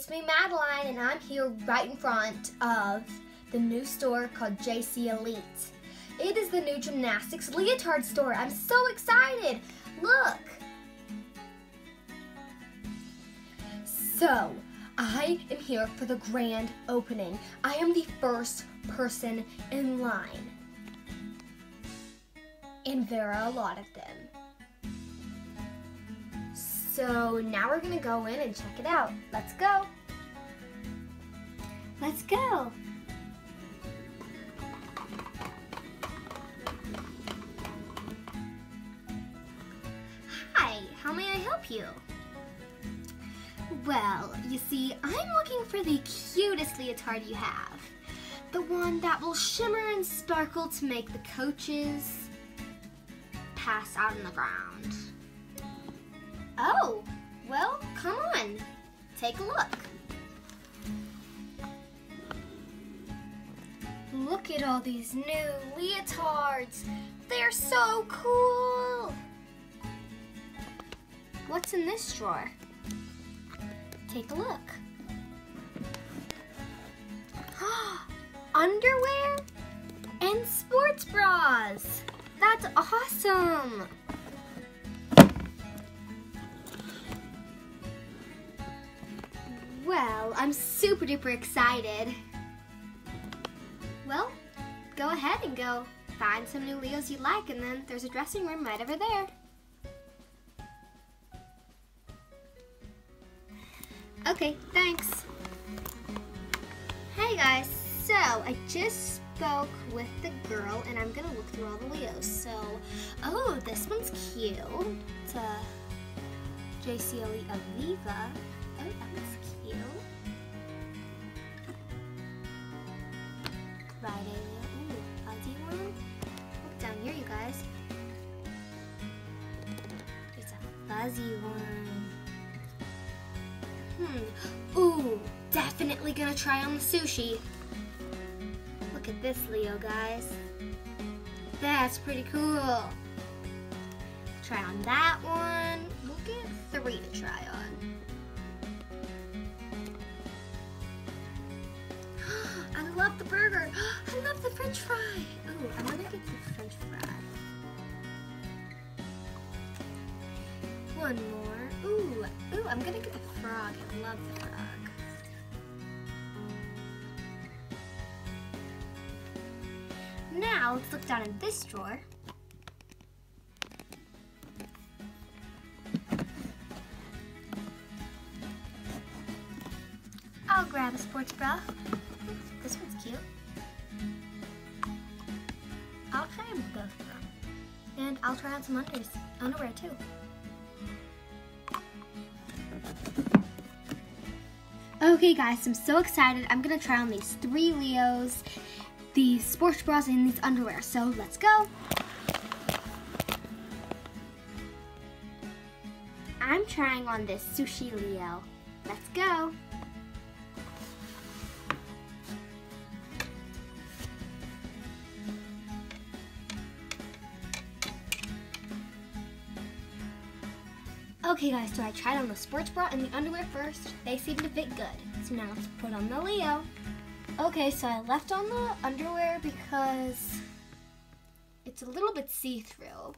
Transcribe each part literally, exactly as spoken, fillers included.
It's me, Madeline, and I'm here right in front of the new store called J C Elite. It is the new gymnastics leotard store. I'm so excited! Look! So, I am here for the grand opening. I am the first person in line. And there are a lot of them. So now we're gonna go in and check it out. Let's go. Let's go. Hi, how may I help you? Well, you see, I'm looking for the cutest leotard you have. The one that will shimmer and sparkle to make the coaches pass out on the ground. Oh, well, come on. Take a look. Look at all these new leotards. They're so cool. What's in this drawer? Take a look. Underwear and sports bras. That's awesome. Well, I'm super duper excited. Well, go ahead and go find some new leos you like, and then there's a dressing room right over there. Okay, thanks. Hey guys, so I just spoke with the girl and I'm gonna look through all the leos. So, oh, this one's cute. It's a J C Elite Aviva. Oh, that one's cute. Right in. Ooh, fuzzy one. Look down here, you guys. It's a fuzzy one. Hmm. Ooh, definitely gonna try on the sushi. Look at this leo, guys. That's pretty cool. Try on that one. We'll get three to try on. I love the burger. I love the french fry. Oh, I'm gonna get the french fry. One more. Ooh, ooh, I'm gonna get the frog. I love the frog. Now let's look down in this drawer. I'll grab a sports bra. This one's cute. I'll try them both of them, and I'll try on some unders, underwear too. Okay guys, I'm so excited. I'm gonna try on these three leos, these sports bras, and these underwear. So let's go. I'm trying on this sushi leo. Let's go. Okay guys, so I tried on the sports bra and the underwear first. They seem to fit good. So now let's put on the leo. Okay, so I left on the underwear because it's a little bit see-through.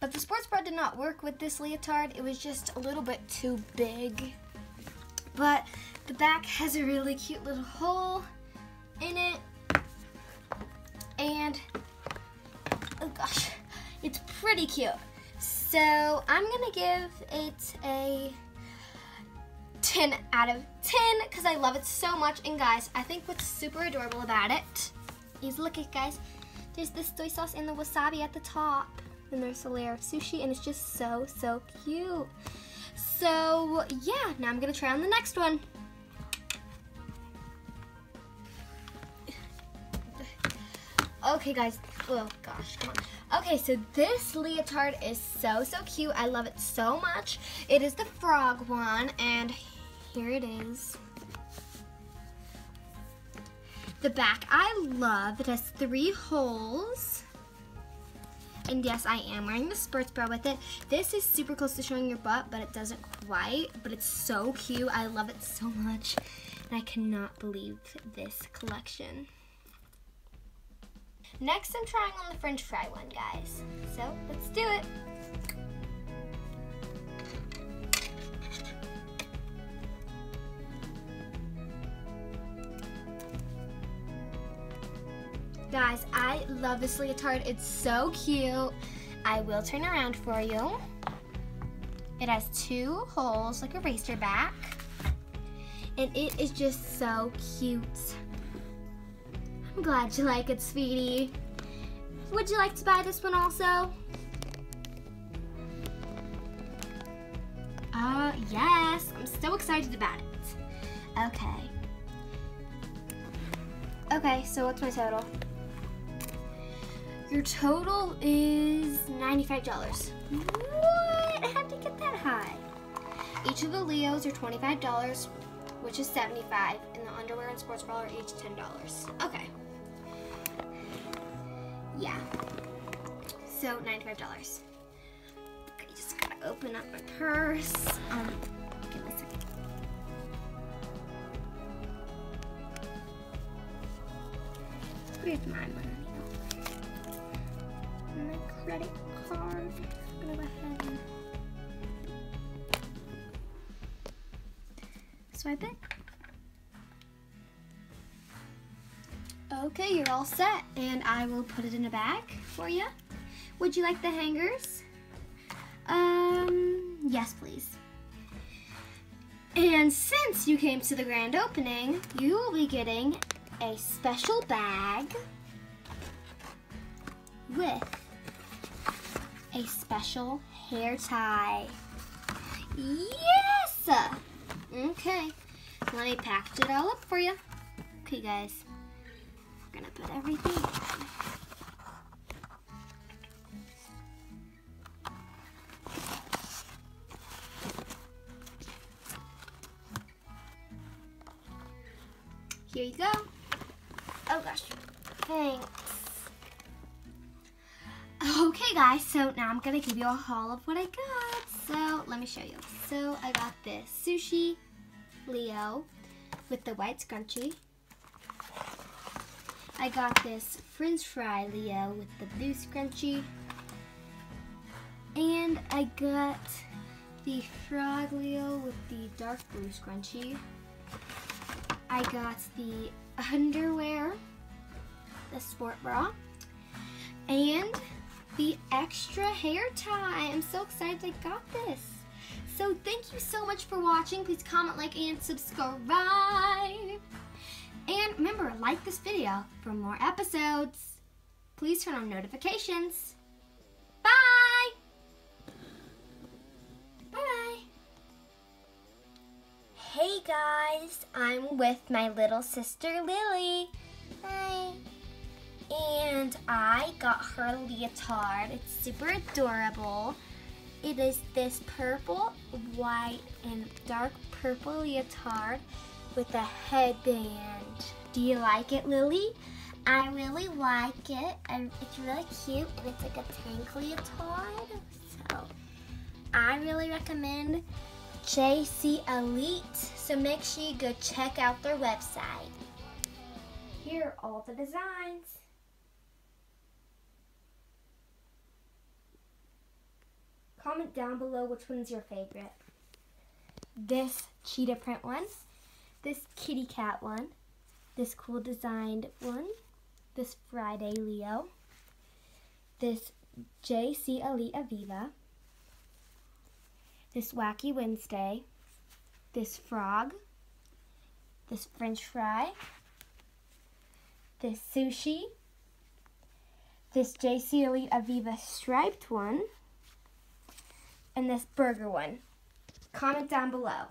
But the sports bra did not work with this leotard. It was just a little bit too big. But the back has a really cute little hole in it. And, oh gosh, it's pretty cute. So I'm gonna give it a ten out of ten because I love it so much. And guys, I think what's super adorable about it is, look at guys, there's the soy sauce and the wasabi at the top, and there's a layer of sushi, and it's just so so cute. So yeah, now I'm gonna try on the next one. Okay guys, oh gosh, come on. Okay, so this leotard is so so cute. I love it so much. It is the frog one, and here it is. The back I love. It has three holes. And yes, I am wearing the sports bra with it. This is super close to showing your butt, but it doesn't quite, but it's so cute. I love it so much, and I cannot believe this collection. Next, I'm trying on the French fry one, guys. So, let's do it. Guys, I love this leotard. It's so cute. I will turn around for you. It has two holes, like a racer back. And it is just so cute. I'm glad you like it, sweetie. Would you like to buy this one also? Uh, yes. I'm so excited about it. Okay. Okay, so what's my total? Your total is ninety-five dollars. What? How'd you get that high? Each of the Leos are twenty-five dollars, which is seventy-five, and the underwear and sports bra are each ten dollars. Okay. Yeah. So ninety-five dollars. I just gotta open up my purse. Um, give me a second. Where's my money? My credit card. I'm gonna go ahead and swipe it. Okay, you're all set, and I will put it in a bag for you. Would you like the hangers? Um, yes, please. And since you came to the grand opening, you will be getting a special bag with a special hair tie. Yes! Okay, let me pack it all up for you. Okay, guys, we're gonna put everything in. Here you go. Oh gosh, thanks. Okay guys, so now I'm gonna give you a haul of what I got. So let me show you. So I got this sushi Leo with the white scrunchie. I got this French fry Leo with the blue scrunchie. And I got the frog Leo with the dark blue scrunchie. I got the underwear, the sport bra, and the extra hair tie. I'm so excited I got this. So thank you so much for watching. Please comment, like, and subscribe. And remember, like this video for more episodes. Please turn on notifications. Bye. Hey guys, I'm with my little sister Lily. Hi. And I got her leotard. It's super adorable. It is this purple, white, and dark purple leotard with a headband. Do you like it, Lily? I really like it. And it's really cute, and it's like a tank leotard. So I really recommend J C Elite, so make sure you go check out their website. Here are all the designs. Comment down below which one's your favorite. This cheetah print one, this kitty cat one, this cool designed one, this Friday Leo, this J C Elite Aviva, this Wacky Wednesday, this frog, this French fry, this sushi, this J C Elite Aviva striped one, and this burger one. Comment down below.